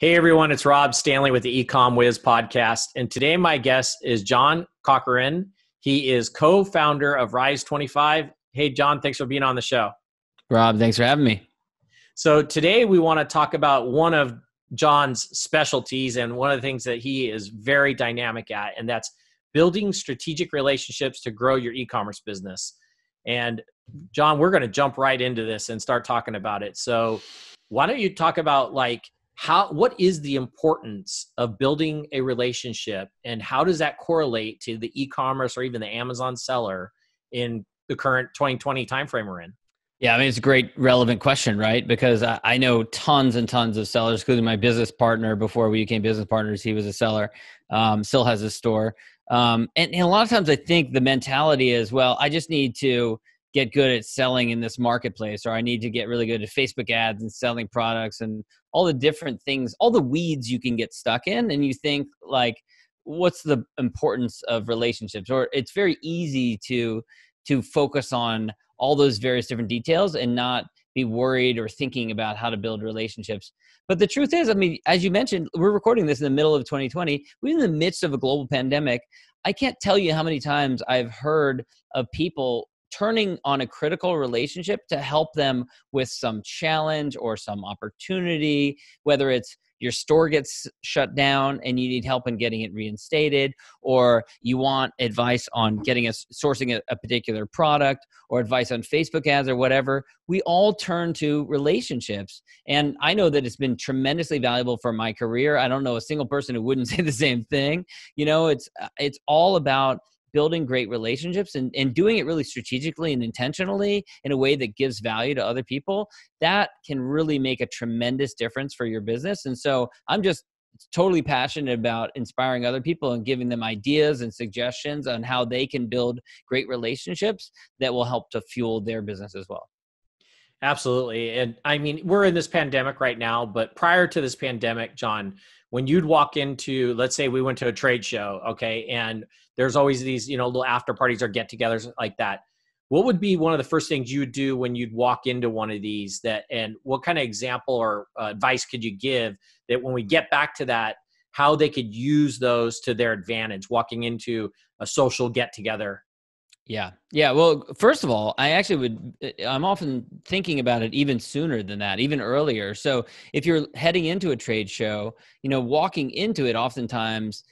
Hey everyone, it's Rob Stanley with the EcomWiz podcast, and today my guest is John Corcoran. He is co-founder of Rise25. Hey John, thanks for being on the show. Rob, thanks for having me. So today we want to talk about one of John's specialties and one of the things that he is very dynamic at, and that's building strategic relationships to grow your e-commerce business. And John, we're going to jump right into this and start talking about it. So why don't you talk about what is the importance of building a relationship, and how does that correlate to the e-commerce or even the Amazon seller in the current 2020 timeframe we're in? Yeah, I mean, it's a great relevant question, right? Because I know tons and tons of sellers, including my business partner. Before we became business partners, he was a seller, still has a store. And a lot of times I think the mentality is, well, I just need to get good at selling in this marketplace, or I need to get really good at Facebook ads and selling products and all the different things, all the weeds you can get stuck in. And you think like, what's the importance of relationships? Or it's very easy to focus on all those various different details and not be worried or thinking about how to build relationships. But the truth is, I mean, as you mentioned, we're recording this in the middle of 2020. We're in the midst of a global pandemic. I can't tell you how many times I've heard of people turning on a critical relationship to help them with some challenge or some opportunity, whether it's your store gets shut down and you need help in getting it reinstated, or you want advice on sourcing a particular product, or advice on Facebook ads or whatever. We all turn to relationships. And I know that it's been tremendously valuable for my career. I don't know a single person who wouldn't say the same thing. You know, it's all about building great relationships and doing it really strategically and intentionally in a way that gives value to other people. That can really make a tremendous difference for your business. And so I'm just totally passionate about inspiring other people and giving them ideas and suggestions on how they can build great relationships that will help to fuel their business as well. Absolutely. And I mean, we're in this pandemic right now, but prior to this pandemic, John, when you'd walk into, let's say we went to a trade show, okay, and there's always these, you know, little after parties or get-togethers like that. What would be one of the first things you would do when you'd walk into one of these, that, and what kind of example or advice could you give that when we get back to that, how they could use those to their advantage walking into a social get-together? Yeah. Well, first of all, I'm often thinking about it even sooner than that, even earlier. So if you're heading into a trade show, you know, walking into it oftentimes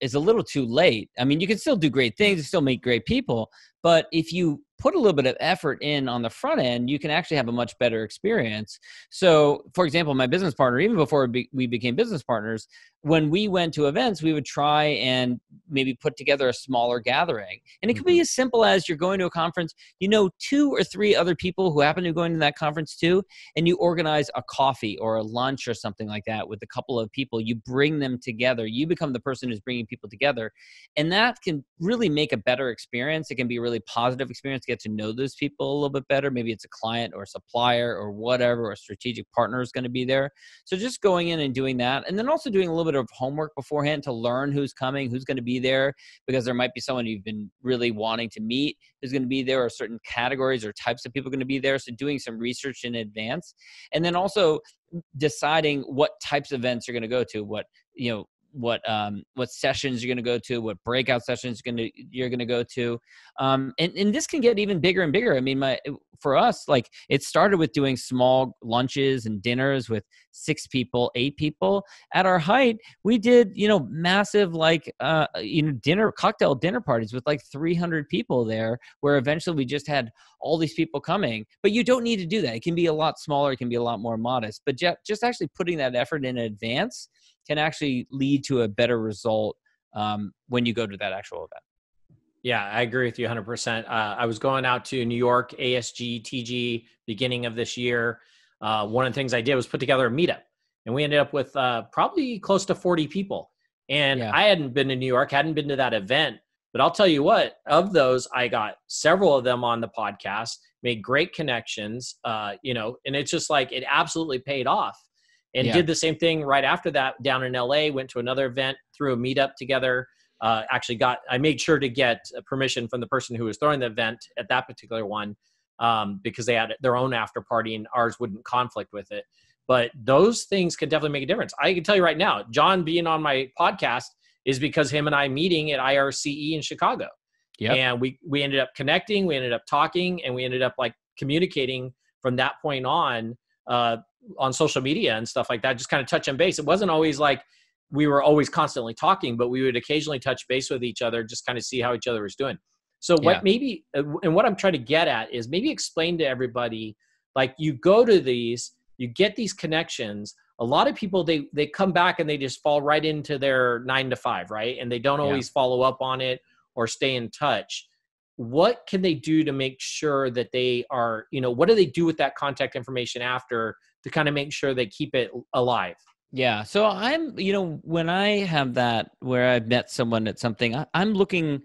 is a little too late. I mean, you can still do great things, you still meet great people, but if you put a little bit of effort in on the front end, you can actually have a much better experience. So for example, my business partner, even before we became business partners, when we went to events, we would try and maybe put together a smaller gathering. And it could be as simple as you're going to a conference, you know, 2 or 3 other people who happen to go into that conference too, and you organize a coffee or a lunch or something like that with a couple of people. You bring them together. You become the person who's bringing people together. And that can really make a better experience. It can be a really positive experience. Get to know those people a little bit better. Maybe it's a client or a supplier or whatever, or a strategic partner is going to be there. So just going in and doing that, and then also doing a little bit of homework beforehand to learn who's coming, who's going to be there, because there might be someone you've been really wanting to meet who's going to be there, or certain categories or types of people going to be there. So doing some research in advance, and then also deciding what types of events you're going to go to, what sessions you're going to go to, what breakout sessions you're going to go to. And this can get even bigger and bigger. I mean, for us, like, it started with doing small lunches and dinners with 6 people, 8 people. At our height, we did, you know, massive, cocktail dinner parties with 300 people there, where eventually we just had all these people coming. But you don't need to do that. It can be a lot smaller. It can be a lot more modest, but just actually putting that effort in advance can actually lead to a better result when you go to that actual event. Yeah, I agree with you 100%. I was going out to New York, ASG, TG, beginning of this year. One of the things I did was put together a meetup, and we ended up with probably close to 40 people. And yeah. I hadn't been to New York, hadn't been to that event, but I'll tell you what, of those, I got several of them on the podcast, made great connections, you know, and it's just like, it absolutely paid off. And yeah. Did the same thing right after that down in LA, went to another event, threw a meetup together, I made sure to get permission from the person who was throwing the event at that particular one because they had their own after party and ours wouldn't conflict with it. But those things can definitely make a difference. I can tell you right now, John being on my podcast is because him and I meeting at IRCE in Chicago. Yep. And we ended up connecting, we ended up talking, and we ended up like communicating from that point on social media and stuff like that, just kind of touch and base. It wasn't always like we were always constantly talking, but we would occasionally touch base with each other, just kind of see how each other was doing. So what maybe, and what I'm trying to get at is maybe explain to everybody, like you go to these, you get these connections. A lot of people, they come back and they just fall right into their 9 to 5, right? And they don't always follow up on it or stay in touch. What can they do to make sure that they are, you know, what do they do with that contact information after to kind of make sure they keep it alive? Yeah. So I'm, you know, when I have that, where I've met someone at something, I'm looking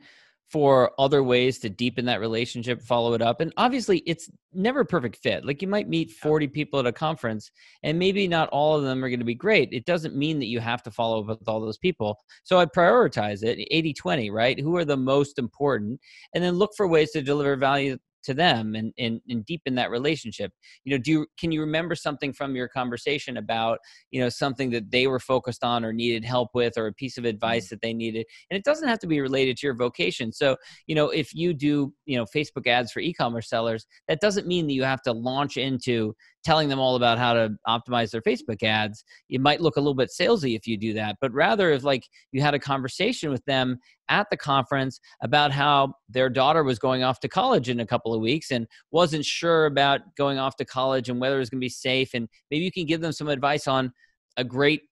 for other ways to deepen that relationship, follow it up. And obviously it's never a perfect fit. Like you might meet 40 people at a conference and maybe not all of them are going to be great. It doesn't mean that you have to follow up with all those people. So I prioritize it 80-20, right? Who are the most important? And then look for ways to deliver value to them and deepen that relationship. You know, can you remember something from your conversation about, you know, something that they were focused on or needed help with, or a piece of advice that they needed? And it doesn't have to be related to your vocation. So, you know, if you do, you know, Facebook ads for e-commerce sellers, that doesn't mean that you have to launch into telling them all about how to optimize their Facebook ads. It might look a little bit salesy if you do that, but rather if like you had a conversation with them at the conference about how their daughter was going off to college in a couple of weeks and wasn't sure about going off to college and whether it was going to be safe. And maybe you can give them some advice on a great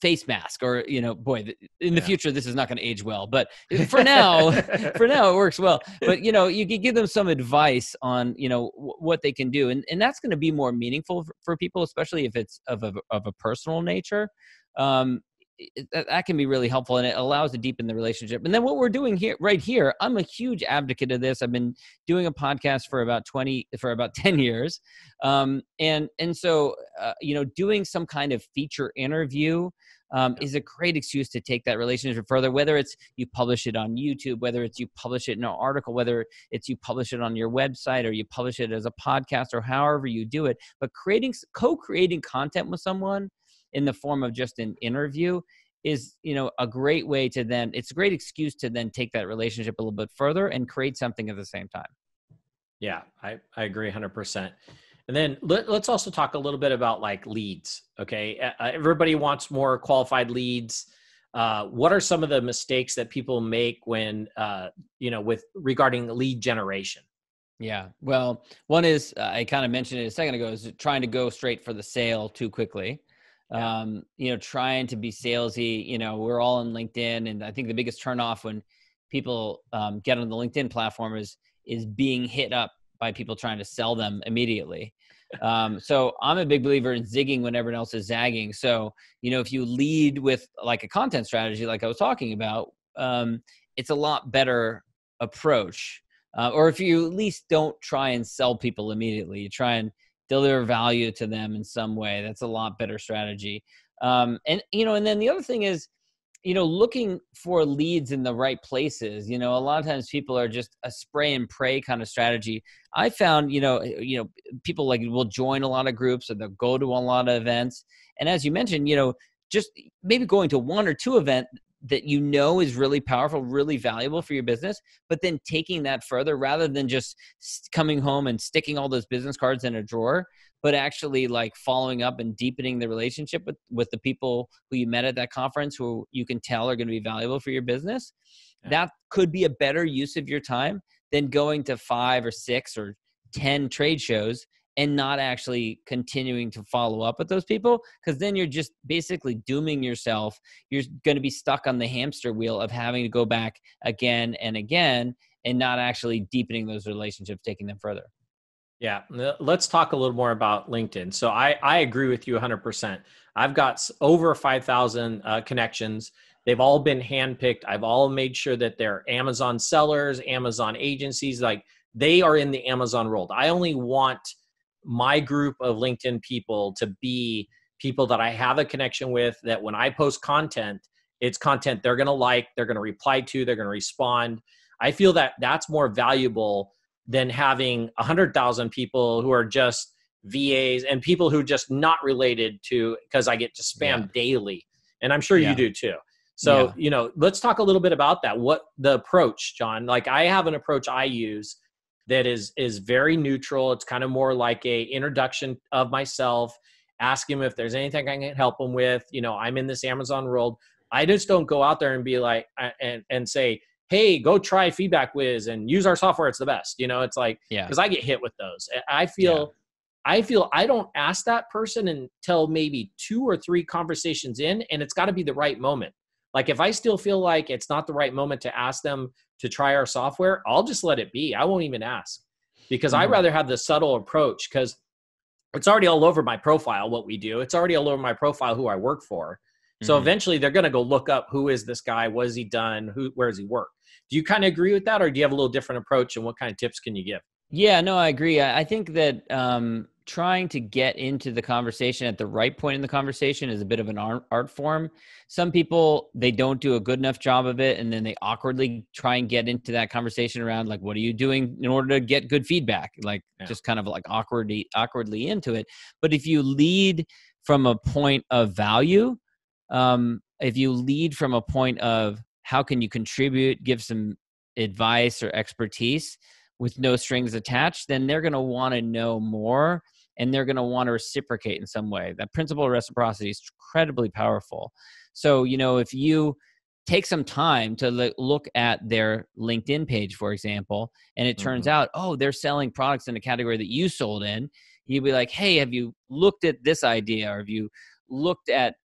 face mask, or, you know, boy, in the future, this is not going to age well, but for now, for now, it works well. But, you know, you can give them some advice on, you know, what they can do. And that's going to be more meaningful for people, especially if it's of a personal nature. That can be really helpful, and it allows to deepen the relationship. And then what we're doing here, right here, I'm a huge advocate of this. I've been doing a podcast for about 10 years. And so, you know, doing some kind of feature interview is a great excuse to take that relationship further, whether it's you publish it on YouTube, whether it's you publish it in an article, whether it's you publish it on your website, or you publish it as a podcast, or however you do it. But co-creating content with someone in the form of just an interview is, you know, a great way to then, it's a great excuse to then take that relationship a little bit further and create something at the same time. Yeah, I agree 100%. And then let's also talk a little bit about like leads. Okay. Everybody wants more qualified leads. What are some of the mistakes that people make when, you know, regarding lead generation? Yeah. Well, one is, I kind of mentioned it a second ago, is trying to go straight for the sale too quickly. Yeah. You know, trying to be salesy. You know, we're all on LinkedIn, and I think the biggest turnoff when people get on the LinkedIn platform is being hit up by people trying to sell them immediately. So I'm a big believer in zigging when everyone else is zagging. So, you know, if you lead with like a content strategy, like I was talking about, it's a lot better approach. Or if you at least don't try and sell people immediately, you try and deliver value to them in some way. That's a lot better strategy. And, you know, and then the other thing is, you know, looking for leads in the right places. You know, a lot of times people are just a spray and pray kind of strategy. I found, you know, people like will join a lot of groups, or they'll go to a lot of events. And as you mentioned, you know, just maybe going to one or two events that you know is really powerful, really valuable for your business, but then taking that further rather than just coming home and sticking all those business cards in a drawer, but actually like following up and deepening the relationship with the people who you met at that conference, who you can tell are going to be valuable for your business. Yeah. That could be a better use of your time than going to 5 or 6 or 10 trade shows and not actually continuing to follow up with those people, because then you're just basically dooming yourself. You're going to be stuck on the hamster wheel of having to go back again and again and not actually deepening those relationships, taking them further. Yeah. Let's talk a little more about LinkedIn. So I agree with you 100%. I've got over 5,000 connections. They've all been handpicked. I've all made sure that they're Amazon sellers, Amazon agencies, like they are in the Amazon world. I only want my group of LinkedIn people to be people that I have a connection with, that when I post content, it's content they're going to like, they're going to reply to, they're going to respond. I feel that that's more valuable than having 100,000 people who are just VAs and people who just not related to, because I get to spam daily. And I'm sure you do too. So, you know, let's talk a little bit about that. What the approach, John, like I have an approach I use that is very neutral. It's kind of more like a introduction of myself, ask him if there's anything I can help him with. You know, I'm in this Amazon world. I just don't go out there and be like, and say, hey, go try Feedback Whiz and use our software. It's the best. You know, it's like, because I get hit with those. I feel I don't ask that person until maybe 2 or 3 conversations in, and it's got to be the right moment. Like if I still feel like it's not the right moment to ask them to try our software, I'll just let it be. I won't even ask, because I'd rather have the subtle approach, because it's already all over my profile, what we do. It's already all over my profile, who I work for. So eventually they're going to go look up, who is this guy? What has he done? Where does he work? Do you kind of agree with that? Or do you have a little different approach, and what kind of tips can you give? Yeah, no, I agree. I think that trying to get into the conversation at the right point in the conversation is a bit of an art form. Some people, they don't do a good enough job of it, and then they awkwardly try and get into that conversation around like, what are you doing in order to get good feedback? Like just kind of like awkwardly into it. But if you lead from a point of value, if you lead from a point of how can you contribute, give some advice or expertise with no strings attached, then they're going to want to know more, and they're going to want to reciprocate in some way. That principle of reciprocity is incredibly powerful. So, you know, if you take some time to look at their LinkedIn page, for example, and it turns out, oh, they're selling products in a category that you sold in, you'd be like, hey, have you looked at this idea? Or have you looked at,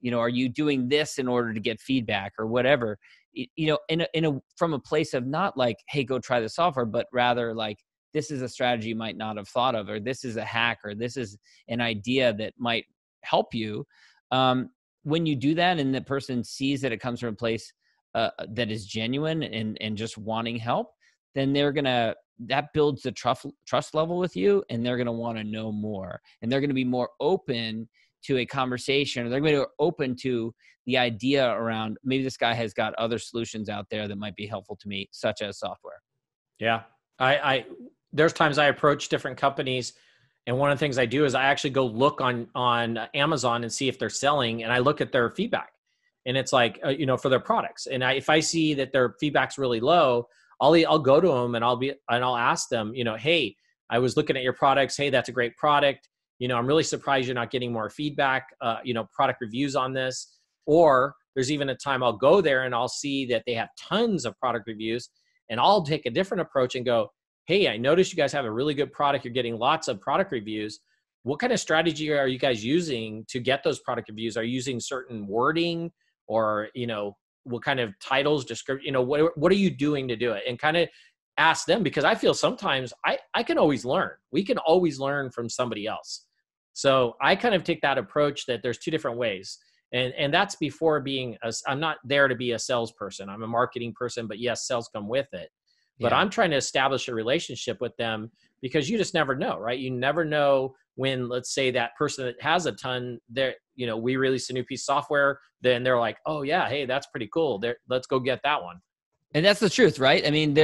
you know, are you doing this in order to get feedback or whatever? You know, from a place of not like, hey, go try the software, but rather like, this is a strategy you might not have thought of, or this is a hack, or this is an idea that might help you. When you do that, and the person sees that it comes from a place that is genuine and just wanting help, then they're gonna, that builds the trust level with you, and they're gonna want to know more, and they're gonna be more open to a conversation, or they're going to be open to the idea around, maybe this guy has got other solutions out there that might be helpful to me, such as software. Yeah. There's times I approach different companies, and one of the things I do is I actually go look on Amazon and see if they're selling, and I look at their feedback, and it's like, you know, for their products. And if I see that their feedback's really low, I'll go to them, and I'll ask them, you know, hey, I was looking at your products. Hey, that's a great product. You know, I'm really surprised you're not getting more feedback, you know, product reviews on this. Or there's even a time I'll go there and I'll see that they have tons of product reviews, and I'll take a different approach and go, hey, I noticed you guys have a really good product. You're getting lots of product reviews. What kind of strategy are you guys using to get those product reviews? Are you using certain wording, or, you know, what kind of titles, description, you know, what are you doing to do it? And kind of ask them, because I feel sometimes I can always learn. We can always learn from somebody else. So I kind of take that approach that there's 2 different ways. And that's before being, I'm not there to be a salesperson. I'm a marketing person, but yes, sales come with it. But I'm trying to establish a relationship with them, because you just never know, right? You never know when, let's say that person that has a ton there, you know, we release a new piece of software, then they're like, oh yeah, hey, that's pretty cool. Let's go get that one. And that's the truth, right? I mean,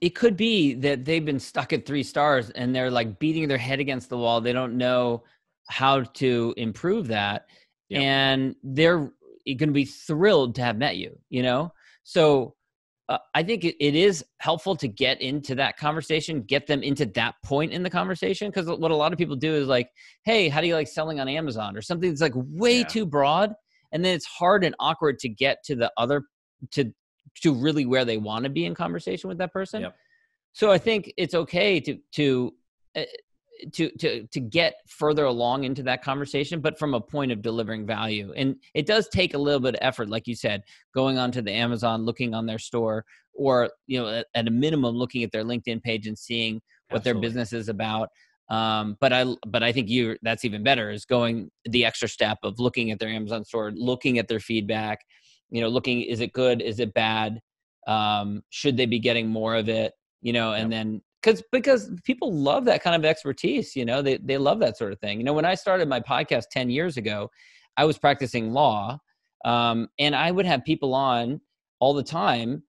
it could be that they've been stuck at 3 stars and they're like beating their head against the wall. They don't know how to improve that. Yep. And they're going to be thrilled to have met you, you know? So I think it is helpful to get into that conversation, get them into that point in the conversation. Because what a lot of people do is like, hey, how do you like selling on Amazon, or something that's like way too broad. And then it's hard and awkward to get to the other, to really where they want to be in conversation with that person. Yep. So I think it's okay to get further along into that conversation, but from a point of delivering value. And it does take a little bit of effort, like you said, going onto the Amazon, looking on their store, or, you know, at a minimum, looking at their LinkedIn page and seeing what their business is about. But I think that's even better, is going the extra step of looking at their Amazon store, looking at their feedback, you know, looking, is it good? Is it bad? Should they be getting more of it? You know, and then, because people love that kind of expertise, you know, they love that sort of thing. You know, when I started my podcast 10 years ago, I was practicing law, and I would have people on all the time,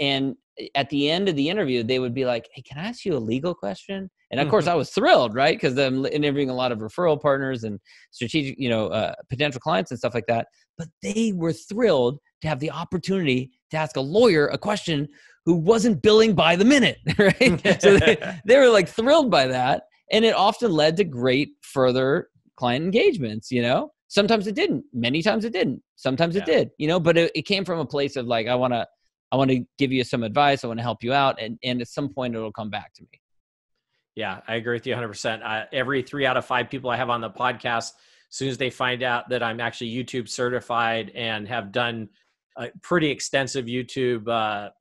and at the end of the interview, they would be like, hey, can I ask you a legal question? And of course I was thrilled, right? Because I'm interviewing a lot of referral partners and strategic, potential clients and stuff like that. But they were thrilled to have the opportunity to ask a lawyer a question who wasn't billing by the minute, right? So they were like thrilled by that. And it often led to great further client engagements, you know? Sometimes it didn't, many times it didn't. Sometimes it did, you know, but it came from a place of like, I want to give you some advice. I want to help you out. And at some point it'll come back to me. Yeah, I agree with you 100%. Every 3 out of 5 people I have on the podcast, as soon as they find out that I'm actually YouTube certified and have done a pretty extensive YouTube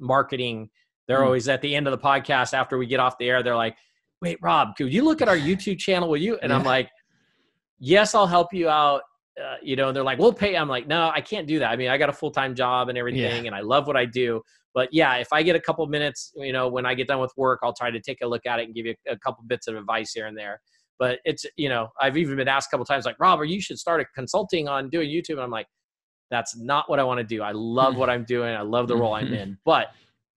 marketing, they're always at the end of the podcast after we get off the air, they're like, wait, Rob, could you look at our YouTube channel? Will you? And I'm like, yes, I'll help you out. And they're like, we'll pay. I'm like, no, I can't do that. I mean, I got a full-time job and everything and I love what I do. But yeah, if I get a couple minutes, when I get done with work, I'll try to take a look at it and give you a couple bits of advice here and there. But it's, I've even been asked a couple times like, Rob, or you should start a consulting on doing YouTube. And I'm like, that's not what I want to do. I love what I'm doing. I love the role I'm in, but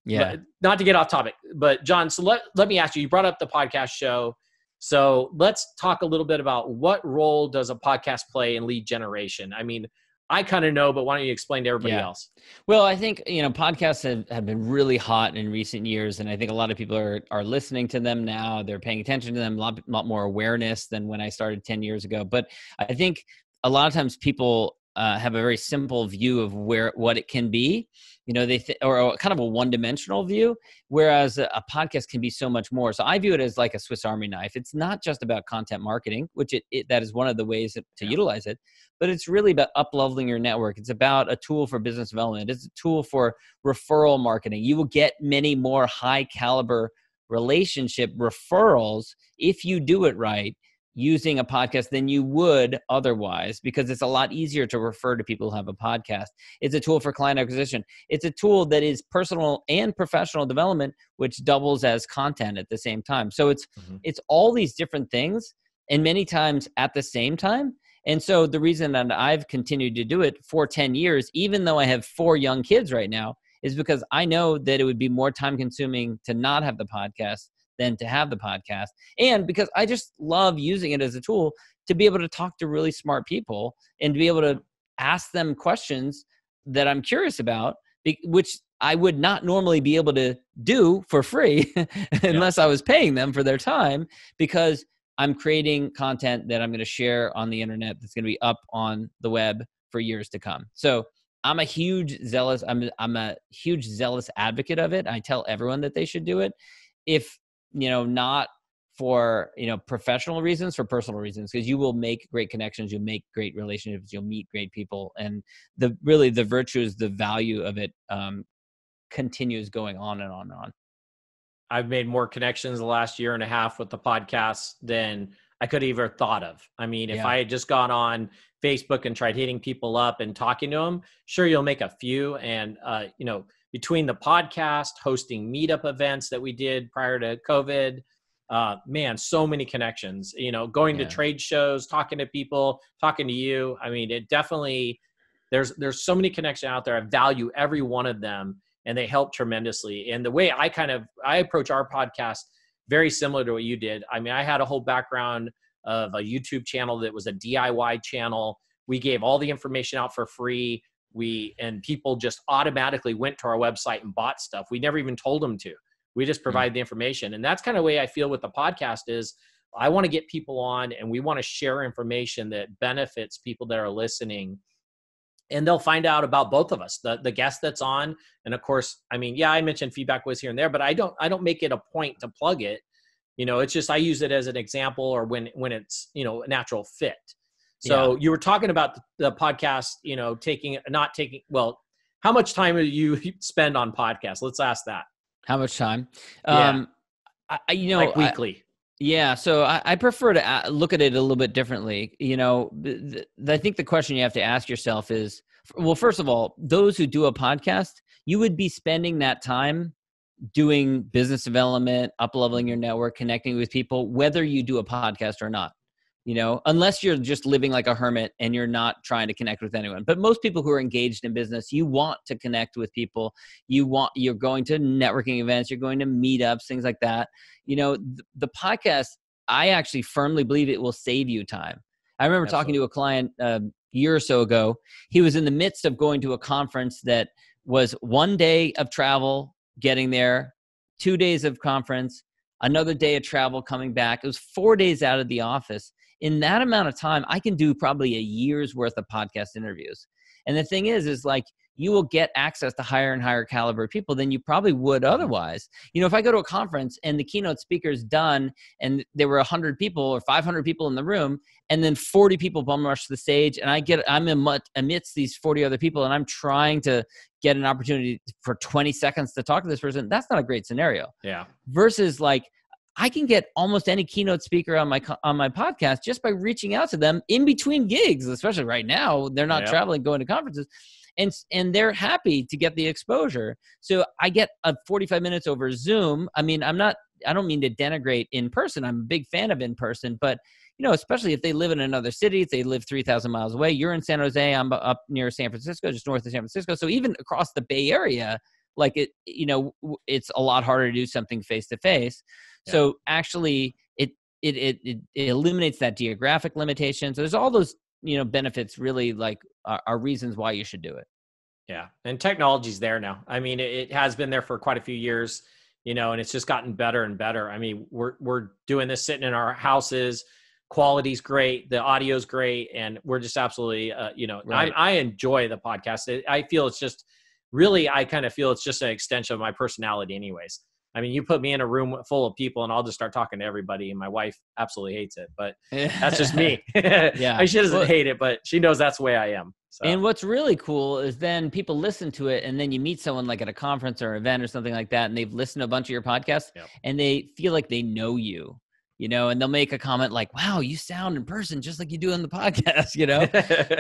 not to get off topic, but John, so let me ask you, you brought up the podcast show. So let's talk a little bit about what role does a podcast play in lead generation? I mean, I kind of know, but why don't you explain to everybody else? Well, I think, podcasts have been really hot in recent years. And I think a lot of people are listening to them now. They're paying attention to them, a lot more awareness than when I started 10 years ago. But I think a lot of times people have a very simple view of what it can be, or kind of a one-dimensional view, whereas a podcast can be so much more. So I view it as like a Swiss Army knife. It's not just about content marketing, which that is one of the ways to utilize it, but it's really about up-leveling your network. It's about a tool for business development. It's a tool for referral marketing. You will get many more high-caliber relationship referrals if you do it right, using a podcast than you would otherwise, because it's a lot easier to refer to people who have a podcast. It's a tool for client acquisition. It's a tool that is personal and professional development, which doubles as content at the same time. So it's all these different things, and many times at the same time. And so the reason that I've continued to do it for 10 years, even though I have 4 young kids right now, is because I know that it would be more time consuming to not have the podcast than to have the podcast. And because I just love using it as a tool to be able to talk to really smart people and to be able to ask them questions that I'm curious about, which I would not normally be able to do for free unless I was paying them for their time, because I'm creating content that I'm going to share on the internet that's going to be up on the web for years to come. So I'm a huge zealous advocate of it. I tell everyone that they should do it. If not for, professional reasons, for personal reasons, because you will make great connections, you'll make great relationships, you'll meet great people. And the virtue is the value of it continues going on and on and on. I've made more connections the last year and a half with the podcast than I could have ever thought of. I mean, if I had just gone on Facebook and tried hitting people up and talking to them, sure, you'll make a few. And, between the podcast, hosting meetup events that we did prior to COVID, so many connections, going to trade shows, talking to people, talking to you. I mean, it definitely, there's so many connections out there. I value every one of them, and they help tremendously. And the way I approach our podcast, very similar to what you did. I mean, I had a whole background of a YouTube channel that was a DIY channel. We gave all the information out for free. And people just automatically went to our website and bought stuff. We never even told them to. We just provide the information. And that's kind of the way I feel with the podcast is I want to get people on, and we want to share information that benefits people that are listening. And they'll find out about both of us, the guest that's on. And of course, I mean, I mentioned Feedback Whiz here and there, but I don't make it a point to plug it. It's just, I use it as an example, or when it's, a natural fit. So you were talking about the podcast, how much time do you spend on podcasts? Let's ask that. How much time? Like weekly. So I prefer to look at it a little bit differently. I think the question you have to ask yourself is, well, first of all, those who do a podcast, you would be spending that time doing business development, up-leveling your network, connecting with people, whether you do a podcast or not. you know, unless you're just living like a hermit and you're not trying to connect with anyone. But most people who are engaged in business, you want to connect with people. You're going to networking events, you're going to meetups, things like that. You know, the podcast, I actually firmly believe it will save you time. I remember talking to a client a year or so ago. He was in the midst of going to a conference that was 1 day of travel, getting there, 2 days of conference, another day of travel, coming back. It was 4 days out of the office. In that amount of time, I can do probably a year's worth of podcast interviews. And the thing is like, you will get access to higher and higher caliber people than you probably would otherwise. You know, if I go to a conference and the keynote speaker's done and there were 100 people or 500 people in the room, and then 40 people bum rush the stage, and I'm amidst these 40 other people, and I'm trying to get an opportunity for 20 seconds to talk to this person, that's not a great scenario. Yeah. Versus like, I can get almost any keynote speaker on my podcast just by reaching out to them in between gigs, especially right now. They're not traveling, going to conferences. And they're happy to get the exposure. So I get 45 minutes over Zoom. I mean, I don't mean to denigrate in person. I'm a big fan of in person, but you know, especially if they live in another city, if they live 3,000 miles away, you're in San Jose, I'm up near San Francisco, just north of San Francisco. So even across the Bay Area, like it, you know, it's a lot harder to do something face to face. So actually it eliminates that geographic limitation. So there's all those, you know, benefits really like are reasons why you should do it. Yeah. And technology's there now. I mean, it has been there for quite a few years, you know, and it's just gotten better and better. I mean, we're doing this sitting in our houses, quality's great, the audio's great. And we're just absolutely, you know, right. I enjoy the podcast. I feel it's just really, I kind of feel it's just an extension of my personality anyways. I mean, you put me in a room full of people and I'll just start talking to everybody. And my wife absolutely hates it, but that's just me. Yeah, she doesn't hate it, but she knows that's the way I am. So. And what's really cool is then people listen to it, and then you meet someone like at a conference or event or something like that, and they've listened to a bunch of your podcast and they feel like they know you. You know, and they'll make a comment like, wow, you sound in person just like you do on the podcast, you know,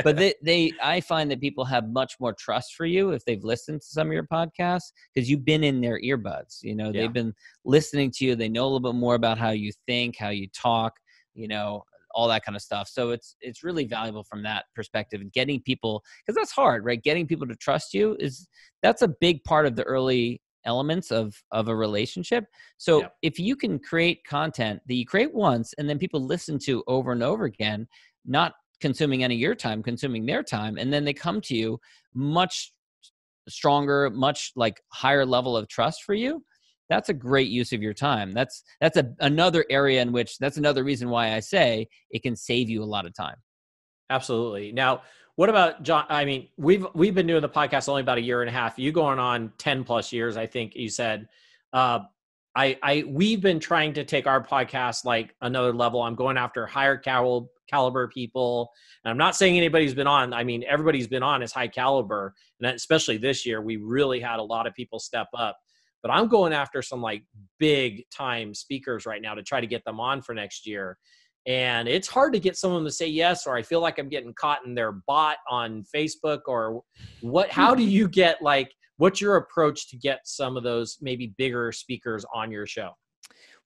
but I find that people have much more trust for you if they've listened to some of your podcasts, because you've been in their earbuds, you know, they've been listening to you. They know a little bit more about how you think, how you talk, you know, all that kind of stuff. So it's really valuable from that perspective, and getting people, because that's hard, right? Getting people to trust you that's a big part of the early elements of a relationship. So if you can create content that you create once and then people listen to over and over again, not consuming any of your time, consuming their time, and then they come to you much stronger, much like higher level of trust for you, that's a great use of your time. That's another area in which, that's another reason why I say it can save you a lot of time. Absolutely. Now, what about John? I mean, we've been doing the podcast only about a year and a half. You going on 10 plus years, I think you said. We've been trying to take our podcast like another level. I'm going after higher caliber people, and I'm not saying anybody's been on. I mean, everybody's been on is high caliber, and especially this year, we really had a lot of people step up. But I'm going after some like big time speakers right now to try to get them on for next year. And it's hard to get someone to say yes, or I feel like I'm getting caught in their bot on Facebook or what, how do you get like, what's your approach to get some of those maybe bigger speakers on your show?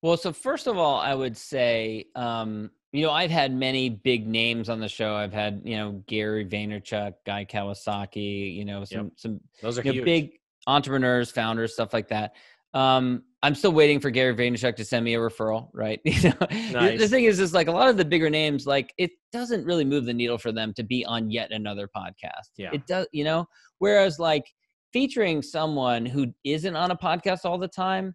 Well, so first of all, I would say, you know, I've had many big names on the show. I've had, you know, Gary Vaynerchuk, Guy Kawasaki, you know, some those are huge. Know, big entrepreneurs, founders, stuff like that. I'm still waiting for Gary Vaynerchuk to send me a referral, right? You know? Nice. The thing is just like a lot of the bigger names, like it doesn't really move the needle for them to be on yet another podcast. Yeah. It does, you know, whereas like featuring someone who isn't on a podcast all the time,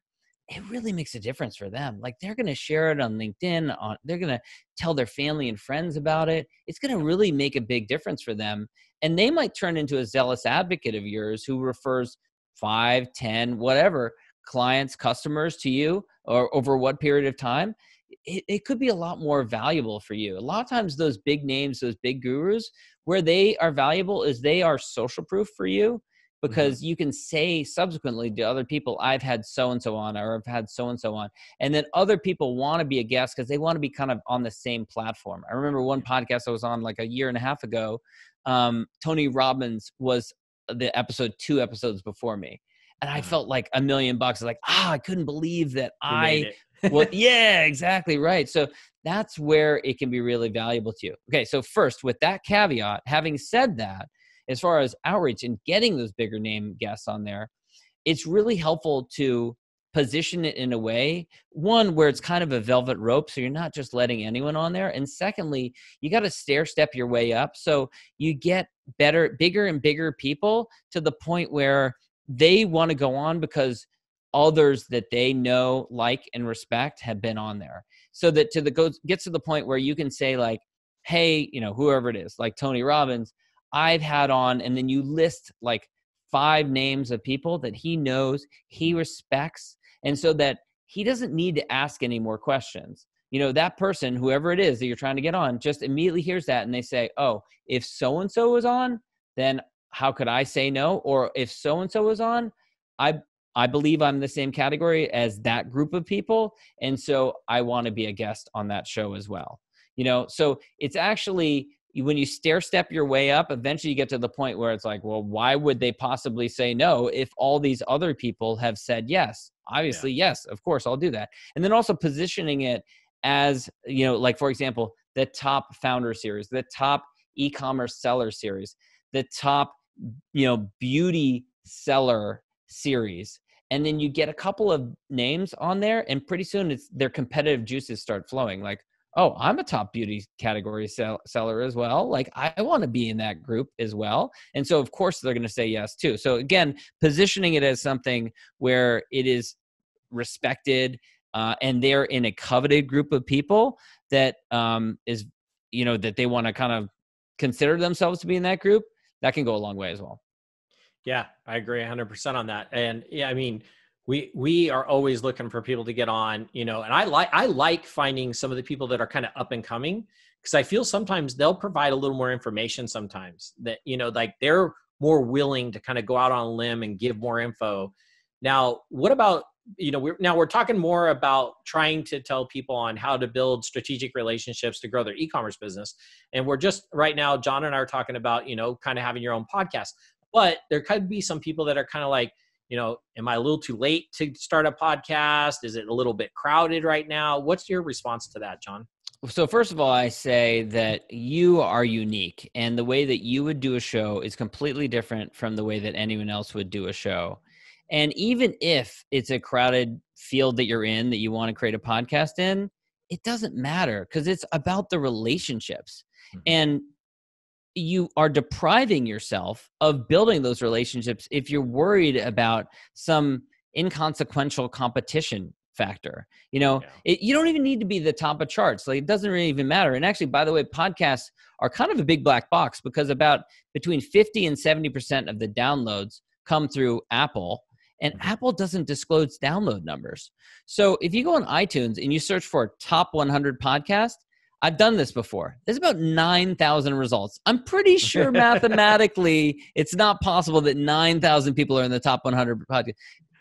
it really makes a difference for them. Like they're going to share it on LinkedIn, they're going to tell their family and friends about it. It's going to really make a big difference for them. And they might turn into a zealous advocate of yours who refers 5, 10, whatever, clients, customers to you, or over what period of time, it could be a lot more valuable for you. A lot of times those big names, those big gurus, where they are valuable is they are social proof for you, because you can say subsequently to other people, I've had so-and-so on, or I've had so-and-so on. And then other people want to be a guest because they want to be kind of on the same platform. I remember one podcast I was on like a year and a half ago, Tony Robbins was the episode 2 episodes before me. And I felt like $1 million bucks. Like, I couldn't believe that I Well, yeah, exactly right. So that's where it can be really valuable to you. Okay, so first, with that caveat, having said that, as far as outreach and getting those bigger name guests on there, it's really helpful to position it in a way, one, where it's kind of a velvet rope, so you're not just letting anyone on there. And secondly, you got to stair step your way up, so you get better, bigger and bigger people to the point where they want to go on because others that they know, like, and respect have been on there. So that gets to the point where you can say, like, hey, you know, whoever it is, like Tony Robbins, I've had on, and then you list like 5 names of people that he knows, he respects, and so that he doesn't need to ask any more questions. You know, that person, whoever it is that you're trying to get on, just immediately hears that and they say, oh, if so-and-so was on, then how could I say no? Or if so-and-so was on, I believe I'm the same category as that group of people, and so I want to be a guest on that show as well. You know, so it's actually, when you stair step your way up, eventually you get to the point where it's like, well, why would they possibly say no if all these other people have said yes? Obviously, yes, of course, I'll do that. And then also positioning it as, you know, like, for example, the top founder series, the top e-commerce seller series, the top, you know, beauty seller series. And then you get a couple of names on there, and pretty soon it's their competitive juices start flowing. Like, oh, I'm a top beauty category seller as well. Like, I want to be in that group as well. And so, of course, they're going to say yes too. So again, positioning it as something where it is respected, and they're in a coveted group of people that is, you know, that they want to kind of consider themselves to be in that group, that can go a long way as well. Yeah, I agree 100% on that. And yeah, I mean, we are always looking for people to get on, you know, and I like finding some of the people that are kind of up and coming, because I feel sometimes they'll provide a little more information sometimes that, you know, like they're more willing to kind of go out on a limb and give more info. Now, what about, you know, we're talking more about trying to tell people on how to build strategic relationships to grow their e-commerce business. And we're just right now, John and I are talking about, you know, kind of having your own podcast. But there could be some people that are kind of like, you know, am I a little too late to start a podcast? Is it a little bit crowded right now? What's your response to that, John? So first of all, I say that you are unique, and the way that you would do a show is completely different from the way that anyone else would do a show. And even if it's a crowded field that you're in, that you want to create a podcast in, it doesn't matter, because it's about the relationships. Mm-hmm. And you are depriving yourself of building those relationships if you're worried about some inconsequential competition factor. You know, you don't even need to be the top of charts. Like, it doesn't really even matter. And actually, by the way, podcasts are kind of a big black box, because about between 50 and 70% of the downloads come through Apple, and mm-hmm. Apple doesn't disclose download numbers. So if you go on iTunes and you search for top 100 podcast, I've done this before, there's about 9,000 results. I'm pretty sure mathematically it's not possible that 9,000 people are in the top 100 podcast.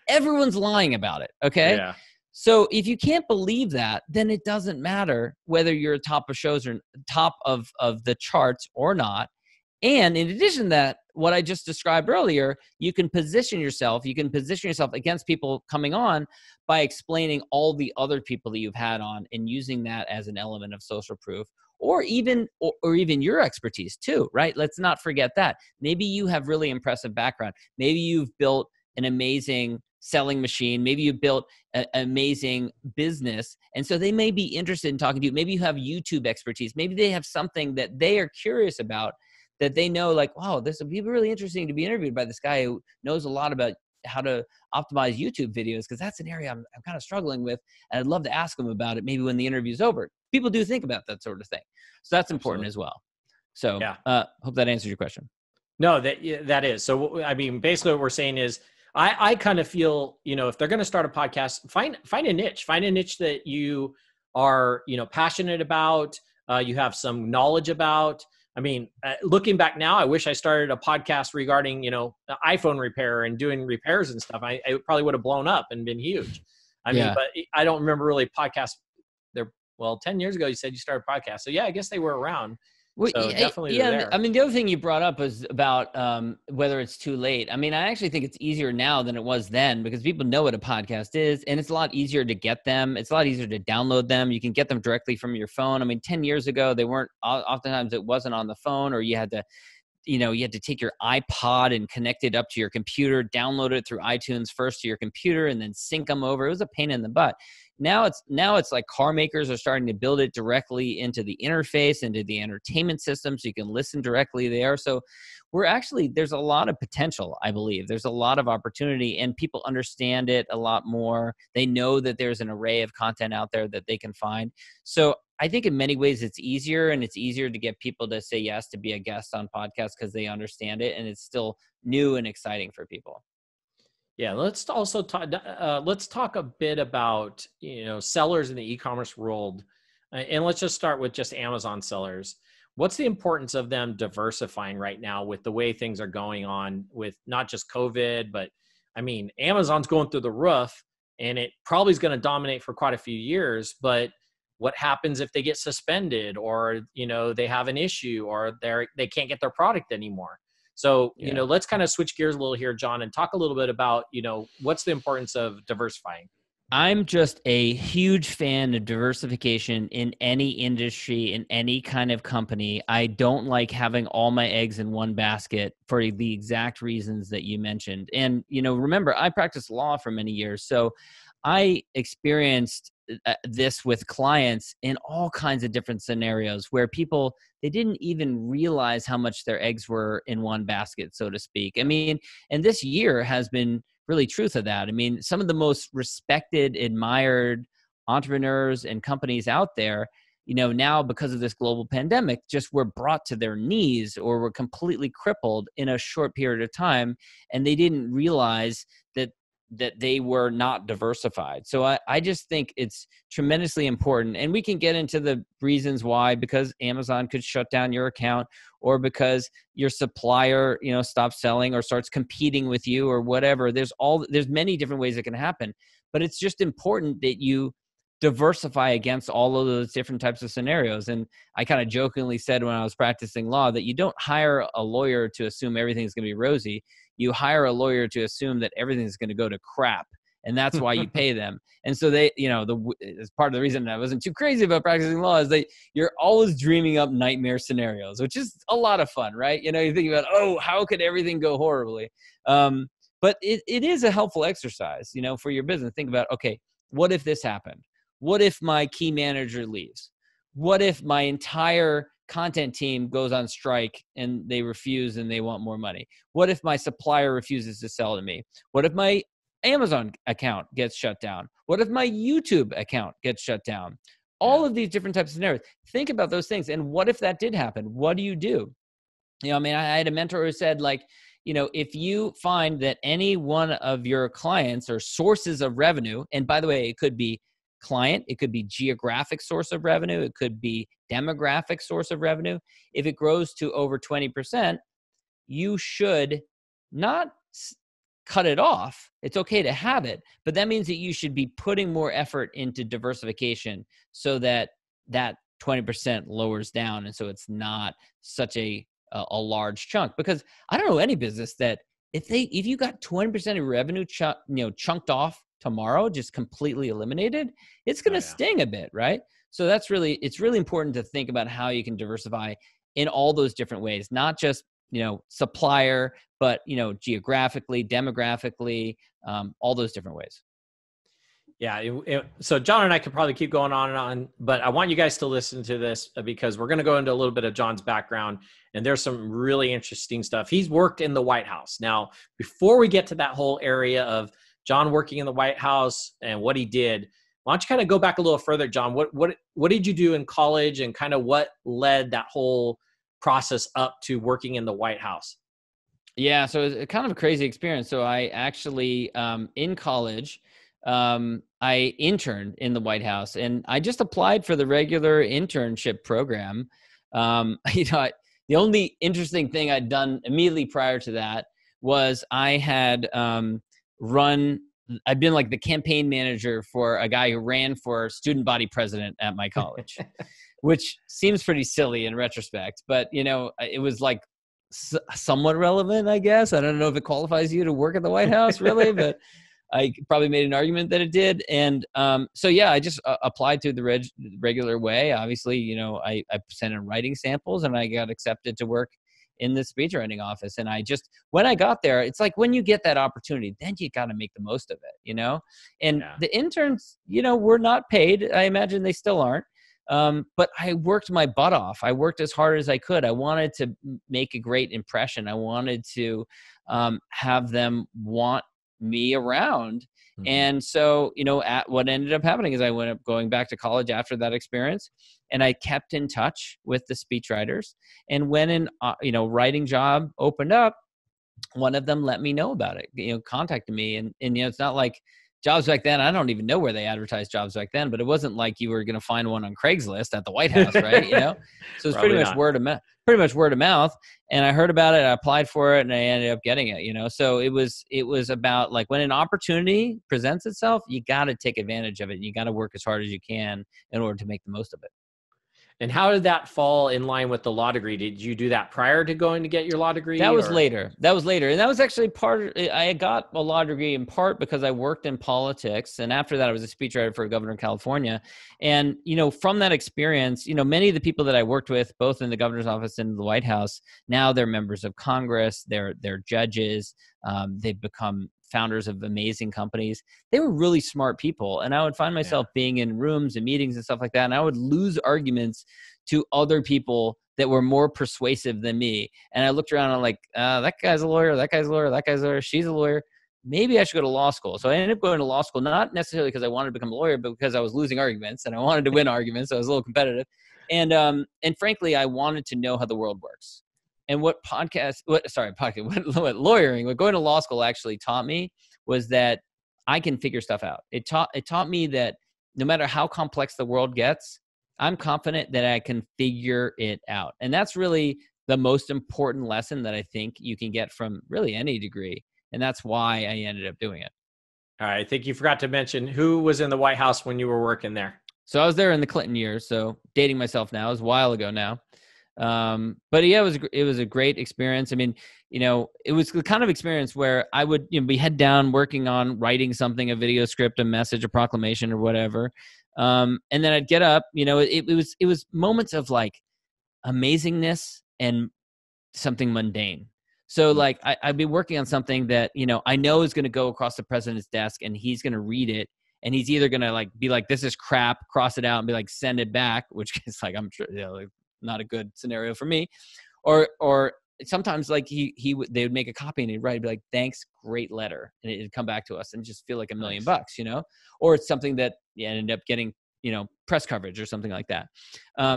Everyone's lying about it, okay? Yeah. So if you can't believe that, then it doesn't matter whether you're top of shows or top of the charts or not. And in addition to that, what I just described earlier, you can position yourself against people coming on by explaining all the other people that you've had on and using that as an element of social proof, or even your expertise too, right? Let's not forget that. Maybe you have really impressive background. Maybe you've built an amazing selling machine. Maybe you built an amazing business. And so they may be interested in talking to you. Maybe you have YouTube expertise. Maybe they have something that they are curious about, that they know, like, wow, this would be really interesting to be interviewed by this guy who knows a lot about how to optimize YouTube videos, because that's an area I'm kind of struggling with, and I'd love to ask him about it maybe when the interview's over. People do think about that sort of thing. So that's important as well. So hope that answers your question. No, that is. So, I mean, basically what we're saying is, I kind of feel, you know, if they're going to start a podcast, find a niche that you are, you know, passionate about, you have some knowledge about. I mean, looking back now, I wish I started a podcast regarding, you know, iPhone repair and doing repairs and stuff. I probably would have blown up and been huge. I mean, but I don't remember really podcasts. 10 years ago, you said you started podcasts. So yeah, I guess they were around. So definitely there. I mean, the other thing you brought up was about whether it's too late. I mean, I actually think it's easier now than it was then because people know what a podcast is, and it's a lot easier to get them. It's a lot easier to download them. You can get them directly from your phone. I mean, 10 years ago, they weren't, oftentimes it wasn't on the phone, or you had to, you know, you had to take your iPod and connect it up to your computer, download it through iTunes first to your computer, and then sync them over. It was a pain in the butt. Now it's like car makers are starting to build it directly into the interface, into the entertainment system, so you can listen directly there. So we're actually, there's a lot of potential, I believe. There's a lot of opportunity, and people understand it a lot more. They know that there's an array of content out there that they can find. So I think in many ways it's easier, and it's easier to get people to say yes to be a guest on podcasts because they understand it, and it's still new and exciting for people. Yeah, let's also talk. Let's talk a bit about, you know, sellers in the e-commerce world, and let's just start with just Amazon sellers. What's the importance of them diversifying right now with the way things are going on with not just COVID, but I mean, Amazon's going through the roof, and it probably is going to dominate for quite a few years. But what happens if they get suspended, or you know, they have an issue, or they can't get their product anymore? So, you know, let's kind of switch gears a little here, John, and talk a little bit about, you know, what's the importance of diversifying? I'm just a huge fan of diversification in any industry, in any kind of company. I don't like having all my eggs in one basket for the exact reasons that you mentioned. And, you know, remember, I practiced law for many years, so I experienced this with clients in all kinds of different scenarios where people, they didn't even realize how much their eggs were in one basket, so to speak. I mean, and this year has been really truth of that. I mean, some of the most respected, admired entrepreneurs and companies out there, you know, now because of this global pandemic, just were brought to their knees or were completely crippled in a short period of time. And they didn't realize that they were not diversified. So I just think it's tremendously important. And we can get into the reasons why, because Amazon could shut down your account, or because your supplier, you know, stops selling or starts competing with you or whatever. There's many different ways it can happen, but it's just important that you diversify against all of those different types of scenarios. And I kind of jokingly said when I was practicing law that you don't hire a lawyer to assume everything's going to be rosy. You hire a lawyer to assume that everything's going to go to crap, and that's why you pay them. And so they, you know, as part of the reason I wasn't too crazy about practicing law is that you're always dreaming up nightmare scenarios, which is a lot of fun, right? You know, you think about, oh, how could everything go horribly? But it is a helpful exercise, you know, for your business. Think about, okay, what if this happened? What if my key manager leaves? What if my entire content team goes on strike and they refuse and they want more money? What if my supplier refuses to sell to me? What if my Amazon account gets shut down? What if my YouTube account gets shut down? All of these different types of scenarios. Think about those things. And what if that did happen? What do you do? You know, I mean, I had a mentor who said, like, you know, if you find that any one of your clients or sources of revenue, and by the way, it could be client, it could be geographic source of revenue, it could be demographic source of revenue. If it grows to over 20%, you should not cut it off. It's okay to have it, but that means that you should be putting more effort into diversification so that 20% lowers down, and so it's not such a large chunk. Because I don't know any business that if you got 20% of revenue chunked off tomorrow, just completely eliminated, it's going to sting a bit, right? So it's really important to think about how you can diversify in all those different ways, not just, you know, supplier, but, you know, geographically, demographically, all those different ways. Yeah. So John and I could probably keep going on and on, but I want you guys to listen to this because we're going to go into a little bit of John's background, and there's some really interesting stuff. He's worked in the White House. Now, before we get to that whole area of John working in the White House and what he did, why don't you kind of go back a little further, John? What did you do in college, and kind of what led that whole process up to working in the White House? Yeah, so it was kind of a crazy experience. So I actually, in college, I interned in the White House, and I just applied for the regular internship program. You know, the only interesting thing I'd done immediately prior to that was I had I've been like the campaign manager for a guy who ran for student body president at my college. which seems pretty silly in retrospect, but you know, it was like somewhat relevant, I guess. I don't know if it qualifies you to work at the White House really, but I probably made an argument that it did. And so, yeah, I just applied through the regular way. Obviously, you know, I sent in writing samples and I got accepted to work in the speechwriting office. And I just, when I got there, it's like when you get that opportunity, then you got to make the most of it, you know? And the interns, you know, were not paid. I imagine they still aren't. But I worked my butt off. I worked as hard as I could. I wanted to make a great impression. I wanted to have them want me around. Mm-hmm. And so, you know, at what ended up happening is I went up going back to college after that experience, and I kept in touch with the speechwriters. And when an you know, writing job opened up, one of them let me know about it, you know, contacted me. And you know, it's not like jobs back then, I don't even know where they advertised jobs back then, but it wasn't like you were going to find one on Craigslist at the White House, right? You know, so it's pretty much word of mouth. And I heard about it, I applied for it, and I ended up getting it, you know? So it was about like when an opportunity presents itself, you got to take advantage of it. You got to work as hard as you can in order to make the most of it. And how did that fall in line with the law degree? Did you do that prior to going to get your law degree? That was later. And that was actually part of, I got a law degree in part because I worked in politics. And after that, I was a speechwriter for a governor of California. And, you know, from that experience, you know, many of the people that I worked with, both in the governor's office and the White House, now they're members of Congress, they're judges, they've become founders of amazing companies. They were really smart people. And I would find myself being in rooms and meetings and stuff like that. And I would lose arguments to other people that were more persuasive than me. And I looked around and I'm like, that guy's a lawyer, that guy's a lawyer, that guy's a lawyer, she's a lawyer. Maybe I should go to law school. So I ended up going to law school, not necessarily because I wanted to become a lawyer, but because I was losing arguments and I wanted to win arguments. So I was a little competitive. And frankly, I wanted to know how the world works. And what lawyering, what going to law school actually taught me was that I can figure stuff out. It taught me that no matter how complex the world gets, I'm confident that I can figure it out. And that's really the most important lesson that I think you can get from really any degree. And that's why I ended up doing it. All right. I think you forgot to mention who was in the White House when you were working there. So I was there in the Clinton years. So dating myself now, it was a while ago now. But yeah, it was a great experience. I mean, you know, it was the kind of experience where I would, you know, be head down working on writing something, a video script, a message, a proclamation or whatever. And then I'd get up, you know, it was moments of like amazingness and something mundane. So like I'd be working on something that, you know, I know is going to go across the president's desk and he's going to read it. And he's either going to like, be like, this is crap, cross it out and be like, send it back, which is like, I'm sure, you know, like, not a good scenario for me, or sometimes like they would make a copy and he'd write, he'd be like, thanks, great letter. And it'd come back to us and just feel like $1 million bucks, you know, or it's something that ended up getting, you know, press coverage or something like that.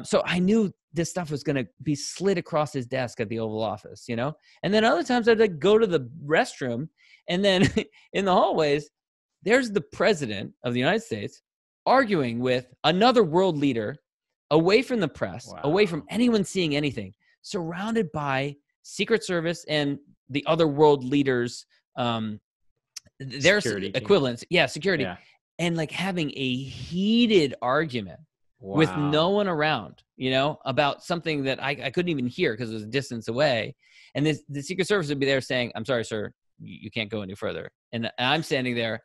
So I knew this stuff was going to be slid across his desk at the Oval Office, you know, and then other times I'd like go to the restroom and then in the hallways, there's the president of the United States arguing with another world leader away from the press, away from anyone seeing anything, surrounded by Secret Service and the other world leaders, their equivalents. Yeah, security. Yeah. And like having a heated argument with no one around, you know, about something that I couldn't even hear because it was a distance away. And the Secret Service would be there saying, I'm sorry, sir, you can't go any further. And I'm standing there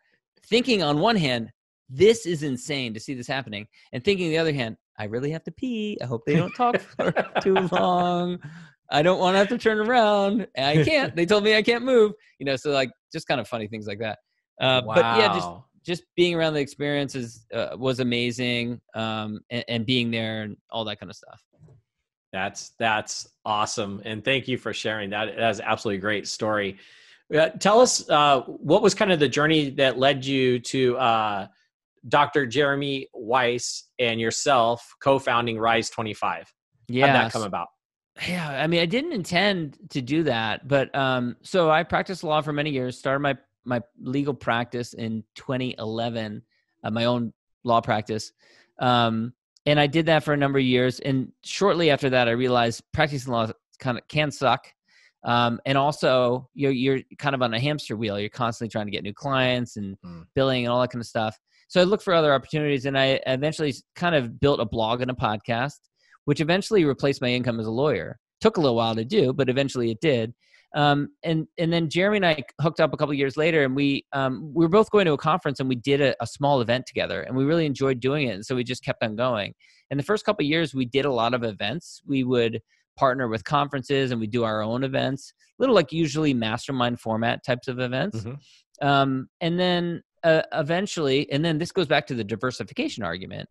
thinking on one hand, this is insane to see this happening. And thinking on the other hand, I really have to pee. I hope they don't talk for too long. I don't want to have to turn around. I can't. They told me I can't move. You know, so like just kind of funny things like that. But yeah, just being around the experiences was amazing, and being there and all that kind of stuff. That's awesome. And thank you for sharing that. That's absolutely a great story. Tell us what was kind of the journey that led you to Dr. Jeremy Weiss and yourself co-founding Rise25. Yeah. How'd that come about? Yeah. I mean, I didn't intend to do that, but, so I practiced law for many years, started my legal practice in 2011, my own law practice. And I did that for a number of years. And shortly after that, I realized practicing law kind of can suck. And also you're kind of on a hamster wheel. You're constantly trying to get new clients and billing and all that kind of stuff. So I looked for other opportunities and I eventually kind of built a blog and a podcast which eventually replaced my income as a lawyer. Took a little while to do, but eventually it did. And then Jeremy and I hooked up a couple of years later, and we were both going to a conference, and we did a small event together, and we really enjoyed doing it. And so we just kept on going. And the first couple of years, we did a lot of events. We would partner with conferences, and we do our own events, little like usually mastermind format types of events. Mm-hmm. And then this goes back to the diversification argument.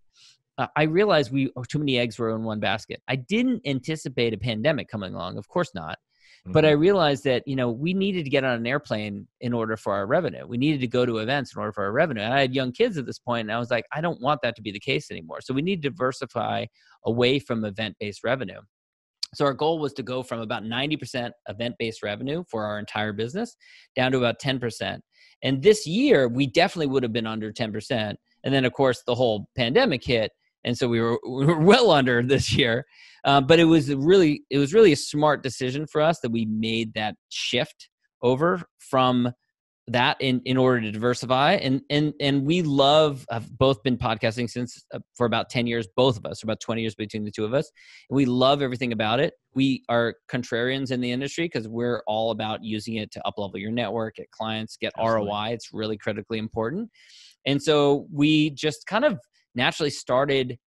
I realized too many eggs were in one basket. I didn't anticipate a pandemic coming along. Of course not. But I realized that, we needed to get on an airplane in order for our revenue. We needed to go to events in order for our revenue. And I had young kids at this point, and I was like, I don't want that to be the case anymore. So we need to diversify away from event-based revenue. So our goal was to go from about 90% event-based revenue for our entire business down to about 10%. And this year, we definitely would have been under 10%. And then, of course, the whole pandemic hit. And so we were well under this year, but it was really a smart decision for us that we made that shift over from that in order to diversify. And we have both been podcasting since for about 10 years, both of us, about 20 years between the two of us. And we love everything about it. We are contrarians in the industry because we're all about using it to uplevel your network, get clients, get Absolutely. ROI. It's really critically important. And so we just kind of naturally started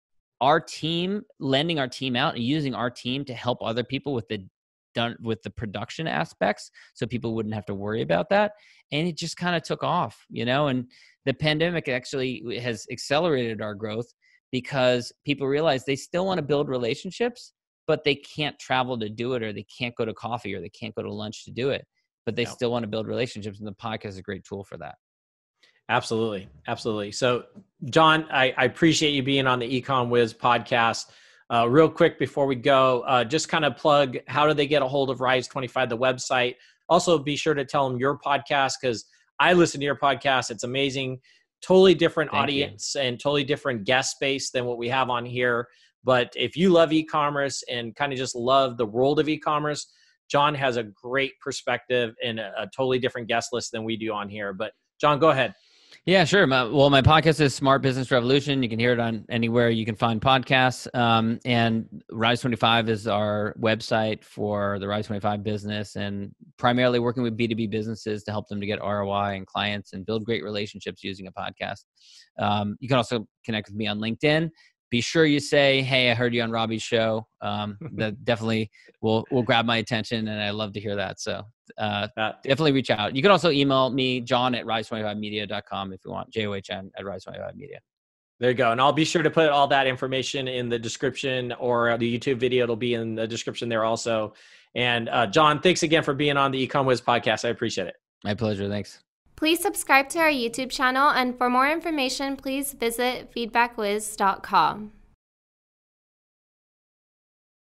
our team, lending our team out and using our team to help other people with the production aspects, so people wouldn't have to worry about that. And it just kind of took off, and the pandemic actually has accelerated our growth because people realize they still want to build relationships, but they can't travel to do it, or they can't go to coffee, or they can't go to lunch to do it, but they still want to build relationships. And the podcast is a great tool for that. Absolutely. Absolutely. So John, I appreciate you being on the EcomWiz podcast. Real quick before we go, just kind of plug, how do they get a hold of Rise25, the website? Also be sure to tell them your podcast, because I listen to your podcast. It's amazing. Totally different Thank audience you. And totally different guest space than what we have on here. But if you love e-commerce and kind of just love the world of e-commerce, John has a great perspective and a totally different guest list than we do on here. But John, go ahead. Yeah, sure. My podcast is Smart Business Revolution. You can hear it on anywhere you can find podcasts. And Rise25 is our website for the Rise25 business, and primarily working with B2B businesses to help them to get ROI and clients and build great relationships using a podcast. You can also connect with me on LinkedIn. Be sure you say, hey, I heard you on Robbie's show. That definitely will grab my attention, and I love to hear that. So definitely reach out. You can also email me, John at rise25media.com, if you want, JOHN at rise25media. There you go. And I'll be sure to put all that information in the description, or the YouTube video, it'll be in the description there also. And John, thanks again for being on the EcomWiz podcast. I appreciate it. My pleasure. Thanks. Please subscribe to our YouTube channel. And for more information, please visit feedbackwiz.com.